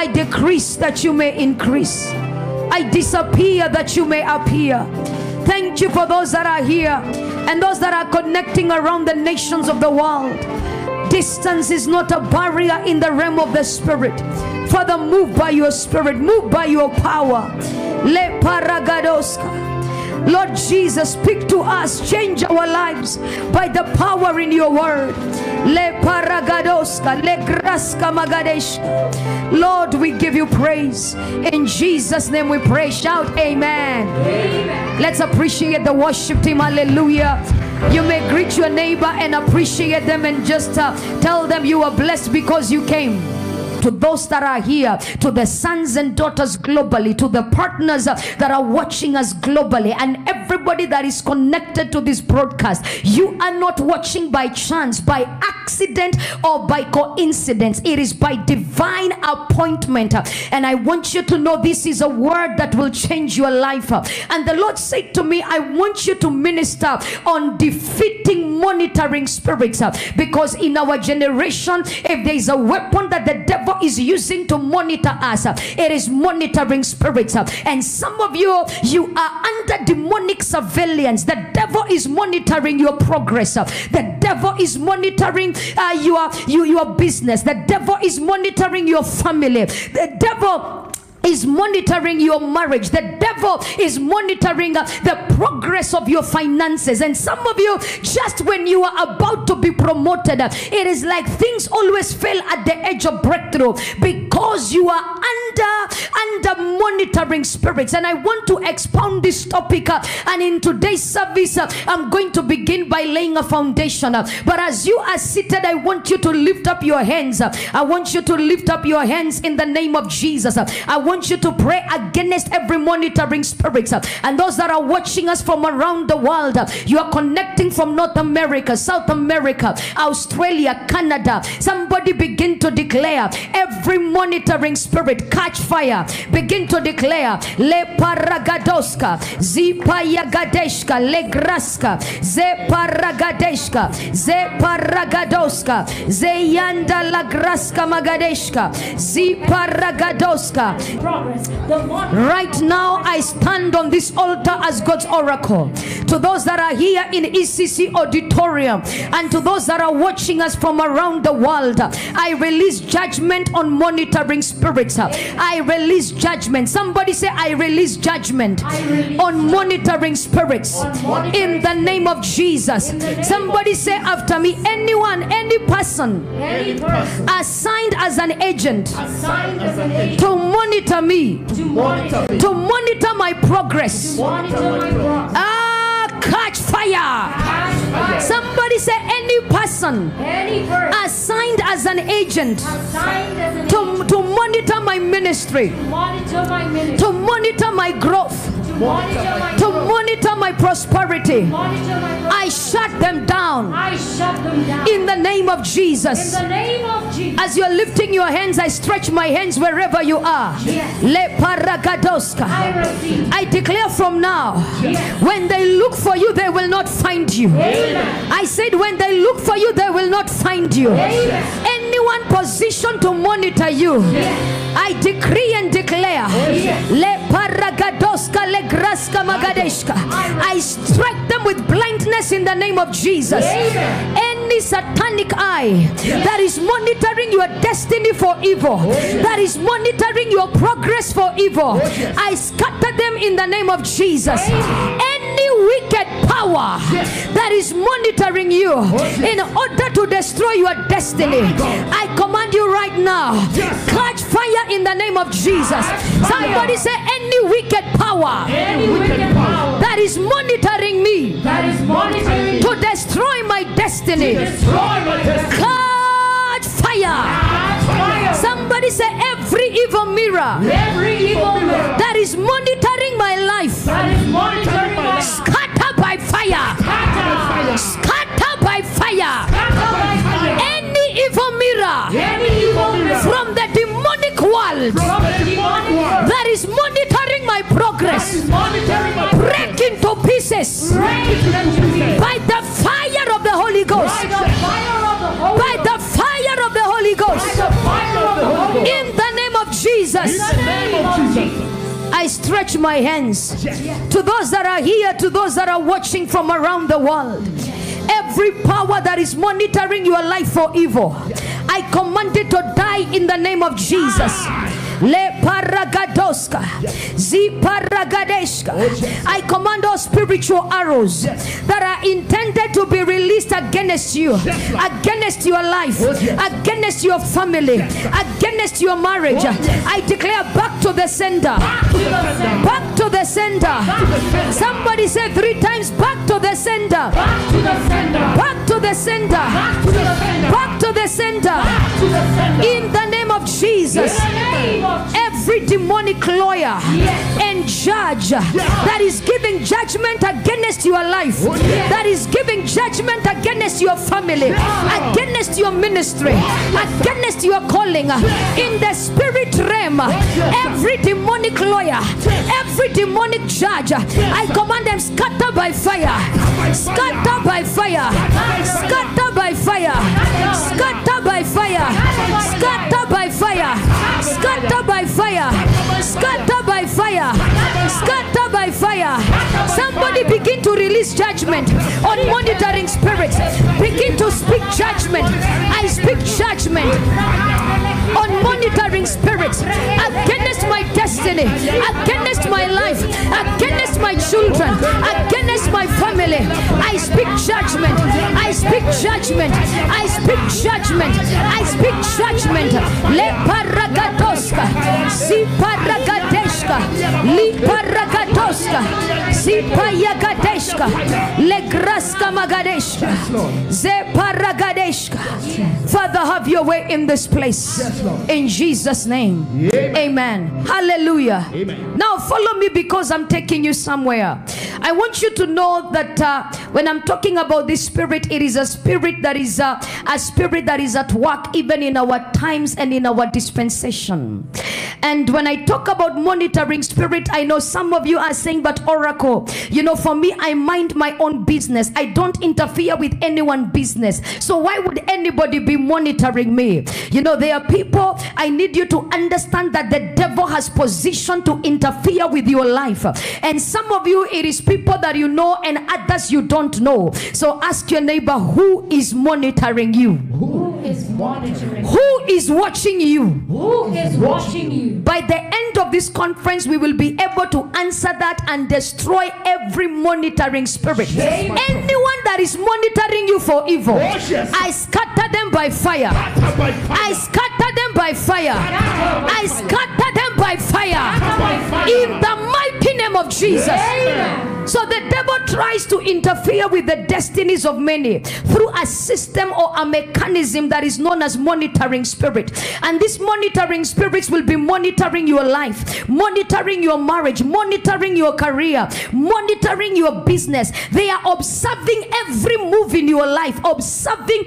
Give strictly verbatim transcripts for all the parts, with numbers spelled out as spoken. I decrease that you may increase. I disappear that you may appear. Thank you for those that are here and those that are connecting around the nations of the world. Distance is not a barrier in the realm of the spirit. Father, move by your spirit, move by your power. Le paragadoska. Lord Jesus, speak to us, change our lives by the power in your word. Le paragadoska, le graska magadesh. Lord, we give you praise. In Jesus' name we pray. Shout amen. Amen. Let's appreciate the worship team. Hallelujah. You may greet your neighbor and appreciate them and just uh, tell them you are blessed because you came. To those that are here, to the sons and daughters globally, to the partners that are watching us globally, and everybody that is connected to this broadcast, you are not watching by chance, by accident, or by coincidence. It is by divine appointment. And I want you to know this is a word that will change your life. And the Lord said to me, I want you to minister on defeating monitoring spirits, because in our generation, if there is a weapon that the devil is using to monitor us, it is monitoring spirits. And some of you, you are under demonic surveillance. The devil is monitoring your progress. The devil is monitoring uh, your, your, your business. The devil is monitoring your family. The devil is monitoring your marriage. The devil is monitoring uh, the progress of your finances. And some of you, just when you are about to be promoted, uh, it is like things always fail at the edge of breakthrough, because you are under under monitoring spirits. And I want to expound this topic, uh, and in today's service uh, I'm going to begin by laying a foundation, uh, but as you are seated, I want you to lift up your hands. uh, I want you to lift up your hands in the name of Jesus. uh, I want you to pray against every monitoring spirit. And those that are watching us from around the world, you are connecting from North America, South America, Australia, Canada. Somebody begin to declare every monitoring spirit catch fire. Begin to declare le paragadoska, zipayagadeshka, le graska, ze paragadeshka, ze paragadoska, ze yanda la graska magadeshka, ziparagadoska. Right now I stand on this altar as God's oracle. To those that are here in E C C auditorium, and to those that are watching us from around the world, I release judgment on monitoring spirits. I release judgment. Somebody say, I release judgment on monitoring spirits in the name of Jesus. Somebody say after me, anyone, any person assigned as an agent to monitor Monitor me, to monitor, me. To monitor my progress. To monitor my progress. Ah, catch fire. Catch fire. Somebody say, any person, any person assigned as an agent, assigned as an to, agent. To monitor my ministry, to monitor my, ministry. To monitor my growth. Monitor to monitor my prosperity, monitor my I, shut them down. I shut them down in the name of Jesus. In the name of Jesus. As you're lifting your hands, I stretch my hands wherever you are. Yes. Le paragadoska. I, I declare from now, yes, when they look for you, they will not find you. Amen. I said, when they look for you, they will not find you. Amen. Anyone positioned to monitor you, yes, I decree and declare, yes, le paragadoska le graska magadeshka. I strike them with blindness in the name of Jesus. Amen. Any satanic eye that is monitoring your destiny for evil, that is monitoring your progress for evil, I scatter them in the name of Jesus. Any wicked power that is monitoring you in order to destroy your destiny, I command you right now, catch fire in the name of Jesus. Somebody say, any wicked power Any wicked power that is monitoring me, that is monitoring to destroy my destiny, to destroy my destiny, catch fire. fire. Somebody say, every evil mirror, every evil mirror that is monitoring my life, that is monitoring my life, scatter by fire, scatter by fire. Any evil mirror, any evil mirror from the demonic world, from the demonic world that is monitoring my progress, my break into pieces, break into pieces. By, the by the fire of the Holy Ghost, by the fire of the Holy Ghost, in the name of Jesus. Jesus. In the name of Jesus. I stretch my hands to those that are here, to those that are watching from around the world. Every power that is monitoring your life for evil, I command it to die in the name of Jesus. Le paragadoska, zi paragadeska. I command all spiritual arrows that are intended to be released against you, against your life, against your family, against your marriage. I declare back to the sender, back to the sender. Somebody said three times, back to the sender, back to the sender, back to the sender, back to the sender. In the name of Jesus. Every demonic lawyer yes. and judge yes. that is giving judgment against your life, yes. that is giving judgment against your family, yes. against your ministry, yes. against your calling, yes. in the spirit realm, yes. every demonic lawyer, yes. every demonic judge, yes. I command them scatter by fire, scatter by fire, scatter by fire, scatter by fire, scatter by fire, scatter by fire, scatter by fire, scatter by fire. Somebody begin to release judgment on monitoring spirits. Begin to speak judgment. I speak judgment on monitoring spirits against my destiny, against my life, against my children, against my family. I speak judgment. I speak judgment. I speak judgment. I speak judgment. Le paragatoska, si paragateska, li paragatoska, si payagateska, le graska magadeska, ze paragadeska. Father, have your way in this place. In Jesus' name. Amen. Amen. Hallelujah. Amen. Now follow me because I'm taking you somewhere. I want you to know that uh, when I'm talking about this spirit, it is a spirit that is uh, a spirit that is at work even in our times and in our dispensation. And when I talk about monitoring spirit, I know some of you are saying, but Oracle, you know, for me, I mind my own business. I don't interfere with anyone's business. So why would anybody be monitoring me? You know, there are people, I need you to understand that the devil has positioned to interfere with your life. And some of you, it is people that you know and others you don't know. So ask your neighbor, who is monitoring you? Who is monitoring? Who is watching you? Who is watching you? By the end of this conference, we will be able to answer that and destroy every monitoring spirit. Yes, anyone that is monitoring you for evil, yes, yes. I scatter them by fire. By fire. I scatter them by fire. By I scatter them by fire. By fire. In the mighty name of Jesus. Amen. So the devil tries to interfere with the destinies of many through a system or a mechanism that is known as monitoring spirit. And these monitoring spirits will be monitoring your life, monitoring your marriage, monitoring your career, monitoring your business. They are observing every move in your life, observing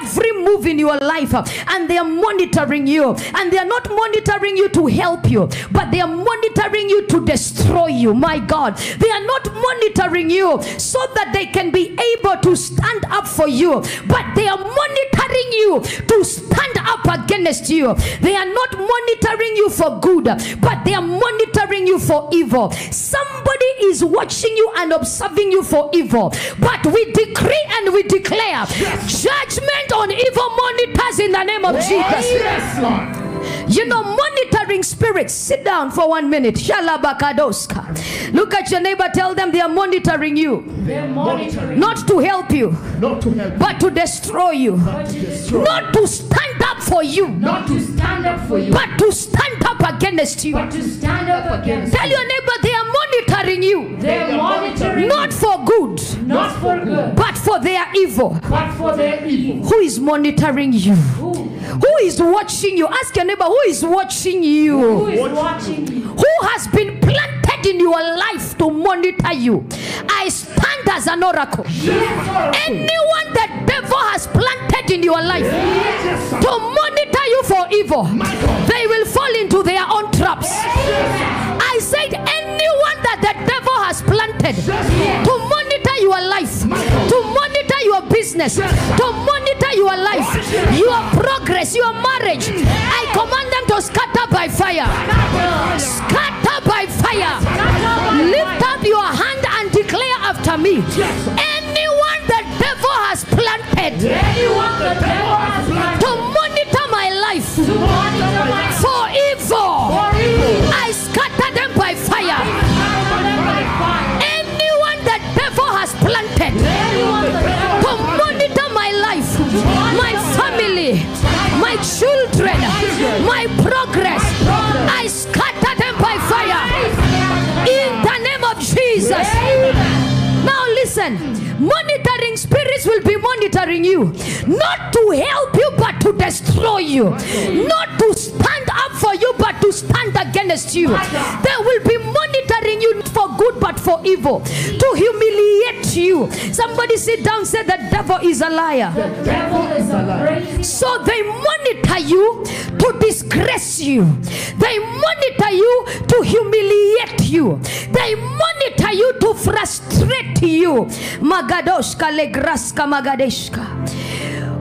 every move in your life, and they are monitoring you. And they are not monitoring you to help you, but they are monitoring you to destroy you. My God, they are not monitoring you so that they can be able to stand up for you, but they are monitoring you to stand up against you. They are not monitoring you for good, but they are monitoring you for evil. Somebody is watching you and observing you for evil, but we decree and we declare judgment on evil monitors in the name of Jesus. Yes, Lord. You know, monitoring spirits, sit down for one minute. Shalabakadoska. Look at your neighbor, tell them they are monitoring you. They're monitoring. Not to help you, not to help you, but to destroy you. Not to, destroy. Not to stand up for you. Not to stand up for you. But to stand up against you. But to stand up against tell your neighbor they are monitoring you. They're monitoring. Not for good. Not for good. But for their evil. But for their evil. Who is monitoring you? Who? Who is watching you? Ask your neighbor, who is watching you? Who is watching you? Who has been planted in your life to monitor you? I stand as an oracle. Yes. Anyone that devil has planted in your life, yes, to monitor you for evil, they will fall into their own traps. Yes. I said anyone that the devil has planted, yes, to monitor your life, to monitor your business, to monitor your life, your progress, your marriage, I command them to scatter by fire. fire. Scatter by fire. Lift up your hand and declare after me. Anyone the devil has planted to monitor my life for evil, I scatter them by fire. Anyone the devil has planted to monitor my life, my family, my children, my progress, I scatter them by fire in the name of Jesus. Now listen, monitoring spirits will be monitoring you, not to help you but to destroy you, not to stand up for you but to stand against you. They will be monitoring you for good but for evil, to humiliate you. Somebody sit down, say the devil is a liar. The devil is a liar. So they monitor you to disgrace you. They monitor you to humiliate you. They monitor you to frustrate you. Magadoshka legraska magadeshka.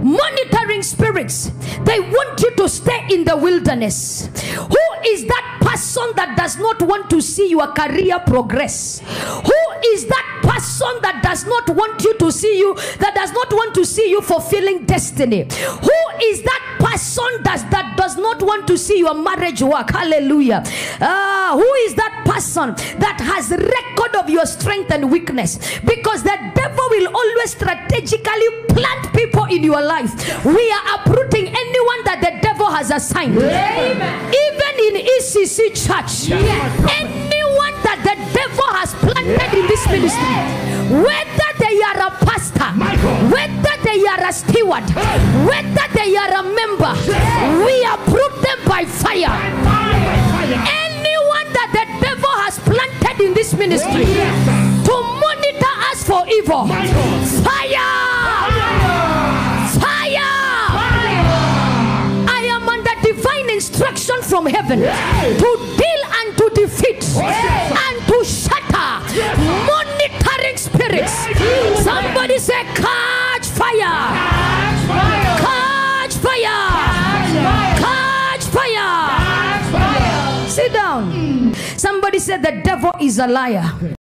Monitoring spirits, they want you to stay in the wilderness. Who is that person that does not want to see your career progress? Who is that person that does not want you to see you, that does not want to see you fulfilling destiny? Who is that person that, that does not want to see your marriage work? Hallelujah. Uh, who is that person that has record of your strength and weakness? Because the devil will always strategically plant people in your life. We are uprooting anyone that the devil has assigned. Amen. Even in E C C Church, yes. Anyone that the devil has planted, yes, in this ministry, whether they are a pastor, Michael, whether they are a steward, yes, whether they are a member, yes, we uproot them by fire. By fire. By fire. Anyone that the devil has planted in this ministry, yes, to monitor us for evil, Michael, fire! Instruction from heaven, yes, to deal and to defeat, yes, and to shatter, yes, monitoring spirits. Yes. Somebody say, catch fire! Catch fire! Catch fire! Sit down. Mm. Somebody said the devil is a liar.